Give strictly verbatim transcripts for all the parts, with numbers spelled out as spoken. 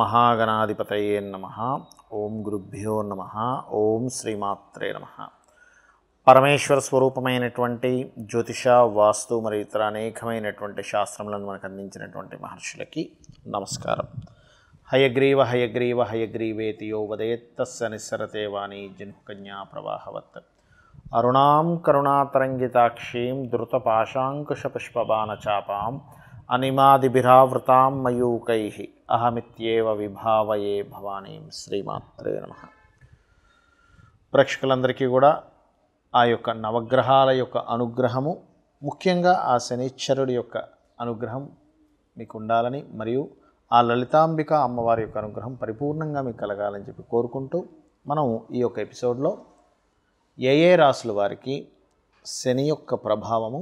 महागणाधिपतये नमः ओं गुरुभ्यो नमः ओं श्रीमात्रे नमः పరమేశ్వర స్వరూపమైనటువంటి జ్యోతిష వాస్తు మరియు ఇతర అనేకమైనటువంటి శాస్త్రములను మనకు అందించినటువంటి మహర్షులకి నమస్కారం. హయగ్రీవ హయగ్రీవ హయగ్రీవేతి యో వదయత్ తస్య నిస్సరతే వాణీ జనుకన్యా ప్రవాహవత్ అరుణాం కరుణాతరంగితాక్షీం ధృతపాశాంకుశపుష్పబాణచాపాం అనిమాదిభిరావృతాం మయూకైః అహమిత్యేవ విభావయే భవానీం శ్రీమాత్రే నమః. ప్రేక్షకులందరికీ కూడా ఆ యొక్క నవగ్రహాల యొక్క అనుగ్రహము, ముఖ్యంగా ఆ శనిశ్చరుడి యొక్క అనుగ్రహం మీకు ఉండాలని, మరియు ఆ లలితాంబిక అమ్మవారి యొక్క అనుగ్రహం పరిపూర్ణంగా మీకు కలగాలని చెప్పి కోరుకుంటూ, మనం ఈ యొక్క ఎపిసోడ్లో ఏ ఏ రాసుల వారికి శని యొక్క ప్రభావము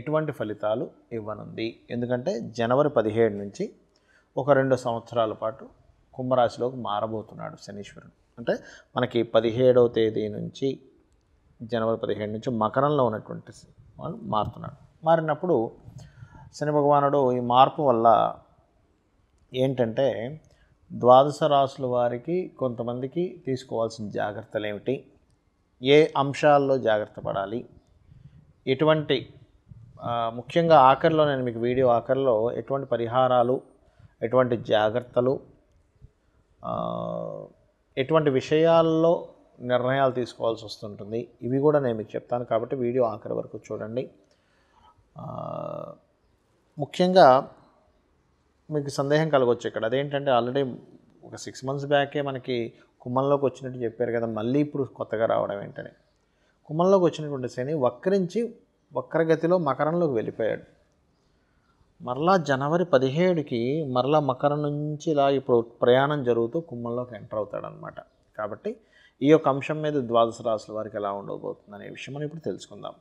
ఎటువంటి ఫలితాలు ఇవ్వనుంది. ఎందుకంటే జనవరి పదిహేడు నుంచి ఒక రెండు సంవత్సరాల పాటు కుంభరాశిలోకి మారబోతున్నాడు శనీశ్వరుడు. అంటే మనకి పదిహేడవ తేదీ నుంచి జనవరి పదిహేడు నుంచి మకరంలో ఉన్నటువంటి వాళ్ళు మారుతున్నాడు. మారినప్పుడు శని భగవానుడు ఈ మార్పు వల్ల ఏంటంటే ద్వాదశ రాసుల వారికి కొంతమందికి తీసుకోవాల్సిన జాగ్రత్తలు ఏమిటి, ఏ అంశాల్లో జాగ్రత్త పడాలి, ఎటువంటి ముఖ్యంగా ఆఖరిలో నేను మీకు వీడియో ఆఖరిలో ఎటువంటి పరిహారాలు, ఎటువంటి జాగ్రత్తలు, ఎటువంటి విషయాల్లో నిర్ణయాలు తీసుకోవాల్సి వస్తుంటుంది, ఇవి కూడా నేను మీకు చెప్తాను. కాబట్టి వీడియో ఆఖరి వరకు చూడండి. ముఖ్యంగా మీకు సందేహం కలగొచ్చు ఇక్కడ, అదేంటంటే ఆల్రెడీ ఒక సిక్స్ మంత్స్ బ్యాకే మనకి కుంభంలోకి వచ్చినట్టు చెప్పారు కదా, మళ్ళీ ఇప్పుడు కొత్తగా రావడం ఏంటని. కుంభంలోకి వచ్చినటువంటి శని వక్రించి వక్రగతిలో మకరంలోకి వెళ్ళిపోయాడు. మరలా జనవరి పదిహేడుకి మరలా మకరం నుంచి ఇలా ఇప్పుడు ప్రయాణం జరుగుతూ కుంభంలోకి ఎంటర్ అవుతాడనమాట. కాబట్టి ఈ యొక్క అంశం మీద ద్వాదశ రాశుల వారికి ఎలా ఉండబోతుంది అనే విషయం మనం ఇప్పుడు తెలుసుకుందాం.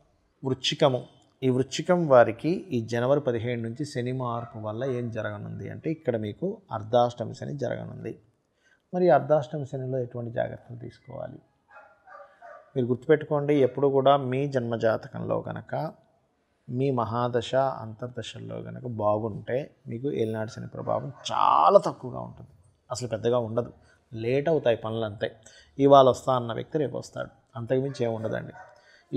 వృశ్చికము, ఈ వృశ్చికం వారికి ఈ జనవరి పదిహేడు నుంచి శని మార్పు వల్ల ఏం జరగనుంది అంటే, ఇక్కడ మీకు అర్ధాష్టమి శని జరగనుంది. మరి అర్ధాష్టమి శనిలో ఎటువంటి జాగ్రత్తలు తీసుకోవాలి? మీరు గుర్తుపెట్టుకోండి, ఎప్పుడు కూడా మీ జన్మజాతకంలో కనుక మీ మహాదశ అంతర్దశల్లో కనుక బాగుంటే మీకు ఏలినాటి శని ప్రభావం చాలా తక్కువగా ఉంటుంది, అసలు పెద్దగా ఉండదు. లేట్ అవుతాయి పనులు, అంతే. ఇవాళ వస్తా అన్న వ్యక్తి రేపు వస్తాడు, అంతకుమించి ఏమి ఉండదండి.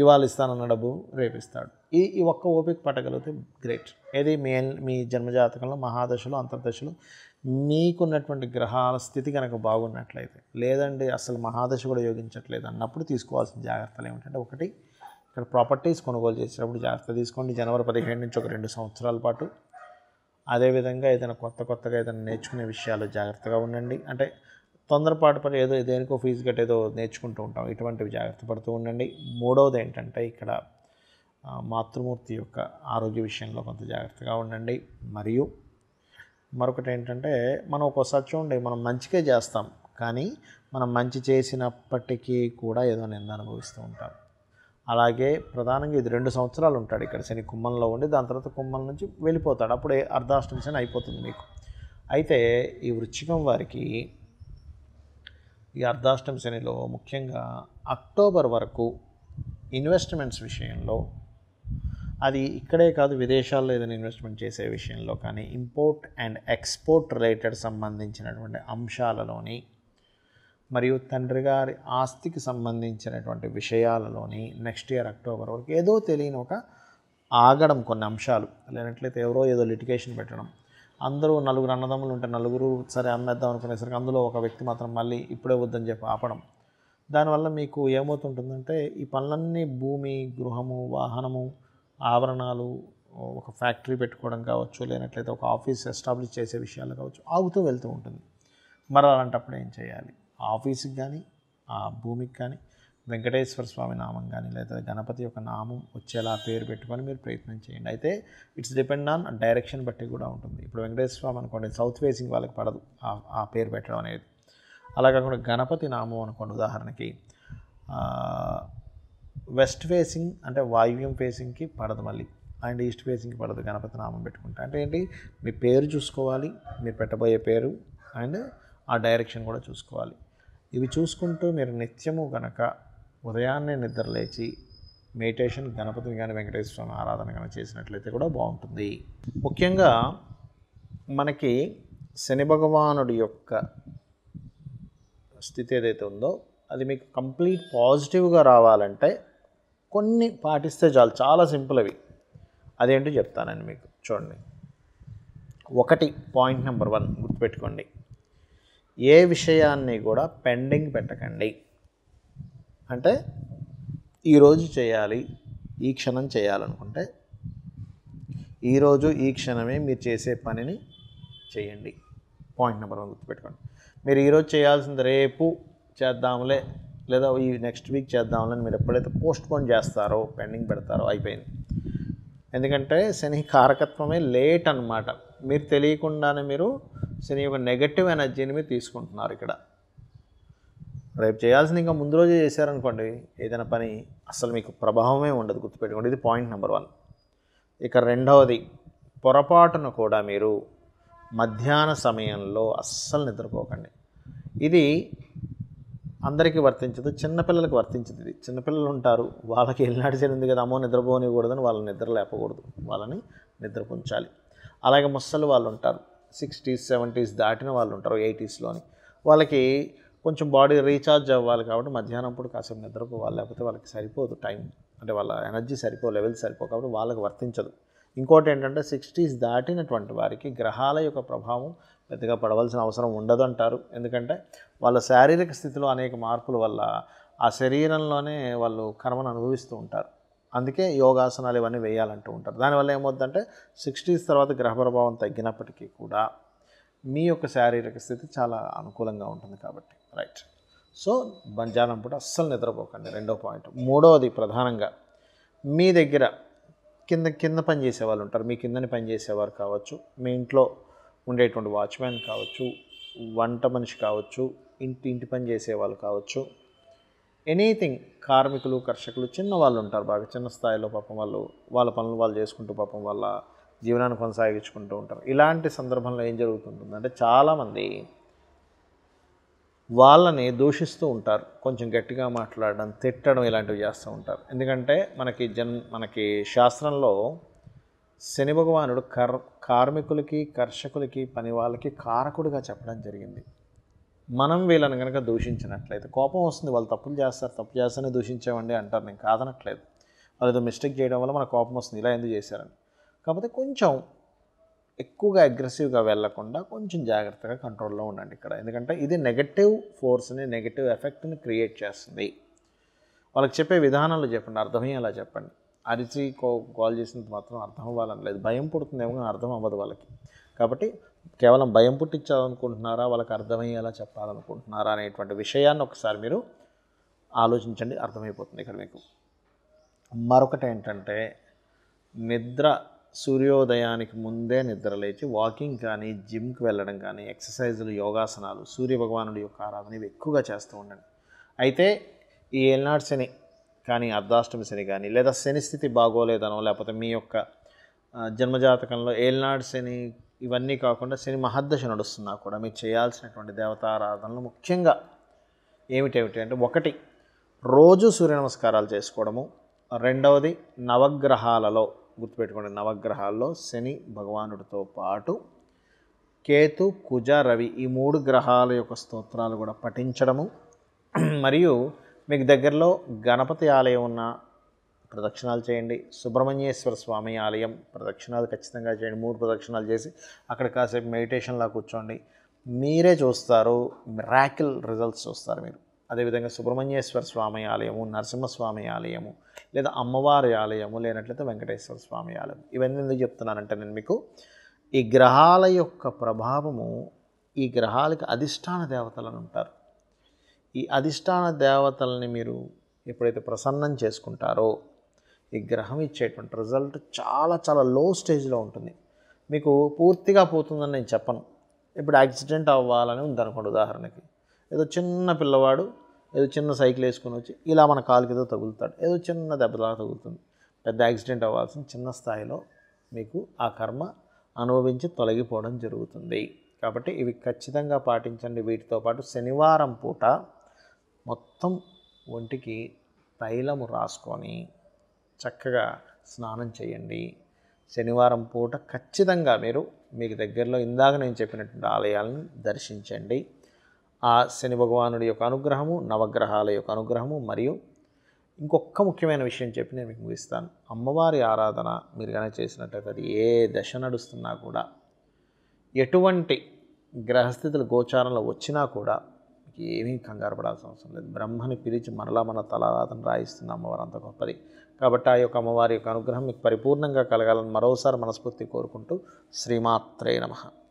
ఇవాళ ఇస్తానన్న డబ్బు రేపు ఇస్తాడు. ఈ ఈ ఒక్క ఓపిక పట్టగలిగితే గ్రేట్. ఏది మీ మీ జన్మజాతకంలో మహాదశలు అంతర్దశలు మీకున్నటువంటి గ్రహాల స్థితి కనుక బాగున్నట్లయితే, లేదండి అసలు మహాదశ కూడా యోగించట్లేదు అన్నప్పుడు తీసుకోవాల్సిన జాగ్రత్తలు ఏమిటంటే, ఒకటి, ఇక్కడ ప్రాపర్టీస్ కొనుగోలు చేసేటప్పుడు జాగ్రత్త తీసుకోండి. జనవరి పదిహేడు నుంచి ఒక రెండు సంవత్సరాల పాటు. అదేవిధంగా ఏదైనా కొత్త కొత్తగా ఏదైనా నేర్చుకునే విషయాల్లో జాగ్రత్తగా ఉండండి. అంటే తొందరపాటు పని ఏదో దేనికో ఫీజు కట్టేదో నేర్చుకుంటూ ఉంటాం, ఇటువంటివి జాగ్రత్త పడుతూ ఉండండి. మూడవది ఏంటంటే, ఇక్కడ మాతృమూర్తి యొక్క ఆరోగ్య విషయంలో కొంత జాగ్రత్తగా ఉండండి. మరియు మరొకటి ఏంటంటే, మనం ఒక్కోసారి చూడండి, మనం మంచికే చేస్తాం, కానీ మనం మంచి చేసినప్పటికీ కూడా ఏదో నింద అనుభవిస్తూ ఉంటాం. అలాగే ప్రధానంగా ఇది రెండు సంవత్సరాలు ఉంటాడు ఇక్కడ శని కుంభంలో ఉండి, దాని తర్వాత కుంభం నుంచి వెళ్ళిపోతాడు. అప్పుడే అర్ధాష్టమి శని అయిపోతుంది మీకు. అయితే ఈ వృశ్చికం వారికి ఈ అర్ధాష్టమి శనిలో ముఖ్యంగా అక్టోబర్ వరకు ఇన్వెస్ట్మెంట్స్ విషయంలో, అది ఇక్కడే కాదు విదేశాల్లో ఏదైనా ఇన్వెస్ట్మెంట్ చేసే విషయంలో కానీ, ఇంపోర్ట్ అండ్ ఎక్స్పోర్ట్ రిలేటెడ్ సంబంధించినటువంటి అంశాలలోని, మరియు తండ్రి గారి ఆస్తికి సంబంధించినటువంటి విషయాలలోని నెక్స్ట్ ఇయర్ అక్టోబర్ వరకు ఏదో తెలియని ఒక ఆగడం, కొన్ని అంశాలు, లేనట్లయితే ఎవరో ఏదో లిటిగేషన్ పెట్టడం, అందరూ నలుగురు అన్నదమ్ములు ఉంటే నలుగురు సరే అమ్మేద్దాం అనుకునేసరికి అందులో ఒక వ్యక్తి మాత్రం మళ్ళీ ఇప్పుడే వద్దని చెప్పి ఆపడం, దానివల్ల మీకు ఏమవుతుంటుందంటే ఈ పనులన్నీ, భూమి, గృహము, వాహనము, ఆభరణాలు, ఒక ఫ్యాక్టరీ పెట్టుకోవడం కావచ్చు, లేనట్లయితే ఒక ఆఫీస్ ఎస్టాబ్లిష్ చేసే విషయాలు కావచ్చు, ఆగుతూ వెళ్తూ ఉంటుంది. మరి అలాంటప్పుడు ఏం చేయాలి? ఆఫీస్కి కానీ ఆ భూమికి కానీ వెంకటేశ్వర స్వామి నామం కానీ, లేదా గణపతి యొక్క నామం వచ్చేలా పేరు పెట్టుకొని మీరు ప్రయత్నం చేయండి. అయితే ఇట్స్ డిపెండ్ ఆన్ డైరెక్షన్ బట్టి కూడా ఉంటుంది. ఇప్పుడు వెంకటేశ్వర స్వామి అనుకోండి, సౌత్ ఫేసింగ్ వాళ్ళకి పడదు ఆ పేరు పెట్టడం అనేది. అలా కాకుండా గణపతి నామం అనుకోండి, ఉదాహరణకి వెస్ట్ ఫేసింగ్ అంటే వాయువ్యం ఫేసింగ్కి పడదు, మళ్ళీ అండ్ ఈస్ట్ ఫేసింగ్కి పడదు గణపతి నామం పెట్టుకుంటే. అంటే ఏంటి, మీ పేరు చూసుకోవాలి, మీరు పెట్టబోయే పేరు అండ్ ఆ డైరెక్షన్ కూడా చూసుకోవాలి. ఇవి చూసుకుంటూ మీరు నిత్యము గనక ఉదయాన్నే నిద్ర లేచి మెడిటేషన్, గణపతిని కానీ వెంకటేశ్వర స్వామి ఆరాధన కానీ చేసినట్లయితే కూడా బాగుంటుంది. ముఖ్యంగా మనకి శని భగవానుడి యొక్క స్థితి ఏదైతే ఉందో అది మీకు కంప్లీట్ పాజిటివ్గా రావాలంటే కొన్ని పాటిస్తే చాలు. చాలా సింపుల్ అవి. అదేంటో చెప్తానండి మీకు. చూడండి, ఒకటి పాయింట్ నెంబర్ వన్ గుర్తుపెట్టుకోండి, ఏ విషయాన్ని కూడా పెండింగ్ పెట్టకండి. అంటే ఈరోజు చేయాలి, ఈ క్షణం చేయాలనుకుంటే ఈరోజు ఈ క్షణమే మీరు చేసే పనిని చేయండి. పాయింట్ నెంబర్ వన్ గుర్తుపెట్టుకోండి. మీరు ఈరోజు చేయాల్సింది రేపు చేద్దాంలే లేదా ఈ నెక్స్ట్ వీక్ చేద్దాంలే అని మీరు ఎప్పుడైతే పోస్ట్పోన్ చేస్తారో, పెండింగ్ పెడతారో అయిపోయింది. ఎందుకంటే శని కారకత్వమే లేట్ అన్నమాట. మీరు తెలియకుండానే మీరు శని యొక్క నెగటివ్ ఎనర్జీని మీరు తీసుకుంటున్నారు. ఇక్కడ రేపు చేయాల్సింది ఇంకా ముందు రోజే చేశారనుకోండి ఏదైనా పని, అసలు మీకు ప్రభావమే ఉండదు. గుర్తుపెట్టుకోండి, ఇది పాయింట్ నెంబర్ వన్. ఇక రెండవది, పొరపాటును కూడా మీరు మధ్యాహ్న సమయంలో అస్సలు నిద్రపోకండి. ఇది అందరికీ వర్తించదు, చిన్నపిల్లలకు వర్తించదు. ఇది చిన్నపిల్లలు ఉంటారు, వాళ్ళకి ఎల్నాటి జరిగింది కదా అమ్మో నిద్రపోనివ్వకూడదని వాళ్ళని నిద్ర లేపకూడదు, వాళ్ళని నిద్రపుంచాలి. అలాగే ముసలి వాళ్ళు ఉంటారు, సిక్స్టీస్ సెవెంటీస్ దాటిన వాళ్ళు ఉంటారు, ఎయిటీస్లోని వాళ్ళకి కొంచెం బాడీ రీఛార్జ్ అవ్వాలి కాబట్టి మధ్యాహ్నం అప్పుడు కాసేపు నిద్రపోవాలి, లేకపోతే వాళ్ళకి సరిపోదు టైం, అంటే వాళ్ళ ఎనర్జీ సరిపో లెవెల్స్ సరిపో కాబట్టి వాళ్ళకి వర్తించదు. ఇంకోటి ఏంటంటే సిక్స్టీస్ దాటినటువంటి వారికి గ్రహాల యొక్క ప్రభావం పెద్దగా పడవలసిన అవసరం ఉండదంటారు. ఎందుకంటే వాళ్ళ శారీరక స్థితిలో అనేక మార్పుల వల్ల ఆ శరీరంలోనే వాళ్ళు కర్మను అనుభవిస్తూ ఉంటారు. అందుకే యోగాసనాలు ఇవన్నీ వేయాలంటూ ఉంటారు. దానివల్ల ఏమవుతుందంటే సిక్స్టీస్ తర్వాత గ్రహ ప్రభావం తగ్గినప్పటికీ కూడా మీ యొక్క శారీరక స్థితి చాలా అనుకూలంగా ఉంటుంది కాబట్టి రైట్. సో మధ్యాహ్నం పూట అస్సలు నిద్రపోకండి, రెండో పాయింట్. మూడవది, ప్రధానంగా మీ దగ్గర కింద కింద పని చేసేవాళ్ళు ఉంటారు, మీ కిందని పని చేసేవారు కావచ్చు, మీ ఇంట్లో ఉండేటువంటి వాచ్మెన్ కావచ్చు, వంట మనిషి కావచ్చు, ఇంటి ఇంటి పని చేసేవాళ్ళు కావచ్చు, ఎనీథింగ్ కార్మికులు కర్షకులు చిన్న వాళ్ళు ఉంటారు, బాగా చిన్న స్థాయిలో పాపం వాళ్ళు వాళ్ళ పనులు వాళ్ళు చేసుకుంటూ పాపం వాళ్ళ జీవనాన్ని కొనసాగించుకుంటూ ఉంటారు. ఇలాంటి సందర్భంలో ఏం జరుగుతుంటుందంటే చాలామంది వాళ్ళని దూషిస్తూ ఉంటారు, కొంచెం గట్టిగా మాట్లాడడం, తిట్టడం ఇలాంటివి చేస్తూ ఉంటారు. ఎందుకంటే మనకి జన్ మనకి శాస్త్రంలో శని భగవానుడు కర్ కార్మికులకి కర్షకులకి పని వాళ్ళకి కారకుడిగా చెప్పడం జరిగింది. మనం వీళ్ళని కనుక దూషించినట్లయితే కోపం వస్తుంది, వాళ్ళు తప్పులు చేస్తారు, తప్పు చేస్తేనే దూషించేవండి అంటారు, నేను కాదనట్లేదు, వాళ్ళు ఏదో మిస్టేక్ చేయడం వల్ల మన కోపం వస్తుంది, ఇలా ఎందుకు చేశారని. కాకపోతే కొంచెం ఎక్కువగా అగ్రెసివ్గా వెళ్లకుండా కొంచెం జాగ్రత్తగా కంట్రోల్లో ఉండండి ఇక్కడ. ఎందుకంటే ఇది నెగటివ్ ఫోర్స్ని నెగటివ్ ఎఫెక్ట్ని క్రియేట్ చేస్తుంది. వాళ్ళకి చెప్పే విధానాలు చెప్పండి, అర్థమయ్యేలా చెప్పండి. అరిచి కో కాల్ చేసినంత మాత్రం అర్థం అవ్వాలని లేదు, భయం పుడుతుందేమో అర్థం అవ్వదు వాళ్ళకి. కాబట్టి కేవలం భయం పుట్టించాలనుకుంటున్నారా, వాళ్ళకి అర్థమయ్యేలా చెప్పాలనుకుంటున్నారా అనేటువంటి విషయాన్ని ఒకసారి మీరు ఆలోచించండి, అర్థమైపోతుంది ఇక్కడ మీకు. మరొకటి ఏంటంటే నిద్ర, సూర్యోదయానికి ముందే నిద్రలేచి వాకింగ్ కానీ జిమ్కి వెళ్ళడం కానీ ఎక్సర్సైజులు యోగాసనాలు సూర్యభగవానుడి యొక్క ఆరాధన ఇవి ఎక్కువగా చేస్తూ ఉండండి. అయితే ఈ ఏలనాడు శని కానీ అర్ధాష్టమి శని కానీ లేదా శని స్థితి బాగోలేదనో లేకపోతే మీ యొక్క జన్మజాతకంలో ఏలనాడు శని ఇవన్నీ కాకుండా శని మహర్దశ నడుస్తున్నా కూడా మీరు చేయాల్సినటువంటి దేవతారాధనలు ముఖ్యంగా ఏమిటేమిటి అంటే, ఒకటి రోజు సూర్య నమస్కారాలు చేసుకోవడము, రెండవది నవగ్రహాలలో గుర్తుపెట్టుకోండి నవగ్రహాల్లో శని భగవానుడితో పాటు కేతు కుజ రవి ఈ మూడు గ్రహాల యొక్క స్తోత్రాలు కూడా పఠించడము, మరియు మీకు దగ్గరలో గణపతి ఆలయం ఉన్న ప్రదక్షిణాలు చేయండి, సుబ్రహ్మణ్యేశ్వర స్వామి ఆలయం ప్రదక్షిణాలు ఖచ్చితంగా చేయండి. మూడు ప్రదక్షిణాలు చేసి అక్కడ కాసేపు మెడిటేషన్లా కూర్చోండి, మీరే చూస్తారు మిరాకిల్ రిజల్ట్స్ చూస్తారు మీరు. అదేవిధంగా సుబ్రహ్మణ్యేశ్వర స్వామి ఆలయము, నరసింహస్వామి ఆలయము లేదా అమ్మవారి ఆలయము, లేనట్లయితే వెంకటేశ్వర స్వామి ఆలయం. ఇవన్నీ ఎందుకు చెప్తున్నానంటే నేను మీకు ఈ గ్రహాల యొక్క ప్రభావము, ఈ గ్రహాలకు అధిష్టాన దేవతలను ఉంటారు, ఈ అధిష్టాన దేవతల్ని మీరు ఎప్పుడైతే ప్రసన్నం చేసుకుంటారో ఈ గ్రహం ఇచ్చేటువంటి రిజల్ట్ చాలా చాలా లో స్టేజ్లో ఉంటుంది. మీకు పూర్తిగా పోతుందని నేను చెప్పను. ఇప్పుడు యాక్సిడెంట్ అవ్వాలని ఉందనుకోండి, ఉదాహరణకి ఏదో చిన్న పిల్లవాడు ఏదో చిన్న సైకిల్ వేసుకొని వచ్చి ఇలా మన కాలుకి ఏదో తగులుతాడు, ఏదో చిన్న దెబ్బలాగా తగులుతుంది, పెద్ద యాక్సిడెంట్ అవ్వాల్సిన చిన్న స్థాయిలో మీకు ఆ కర్మ అనుభవించి తొలగిపోవడం జరుగుతుంది. కాబట్టి ఇవి ఖచ్చితంగా పాటించండి. వీటితో పాటు శనివారం పూట మొత్తం ఒంటికి తైలము రాసుకొని చక్కగా స్నానం చేయండి, శనివారం పూట ఖచ్చితంగా మీరు మీకు దగ్గరలో ఇందాక నేను చెప్పినటువంటి ఆలయాలను దర్శించండి. ఆ శని భగవానుడి యొక్క అనుగ్రహము, నవగ్రహాల యొక్క అనుగ్రహము, మరియు ఇంకొక ముఖ్యమైన విషయం చెప్పి నేను మీకు ముగిస్తాను. అమ్మవారి ఆరాధన మీరు కనుక చేసినట్లయితే ఏ దశ నడుస్తున్నా కూడా, ఎటువంటి గ్రహస్థితులు గోచారంలో వచ్చినా కూడా ఏమీ కంగారు పడాల్సిన అవసరం లేదు. బ్రహ్మని పిలిచి మరలా మన తలారాధన రాయిస్తుంది అమ్మవారు, అంత గొప్పది. కాబట్టి ఆ యొక్క అమ్మవారి యొక్క అనుగ్రహం మీకు పరిపూర్ణంగా కలగాలని మరోసారి మనస్ఫూర్తి కోరుకుంటూ శ్రీమాత్రే నమః.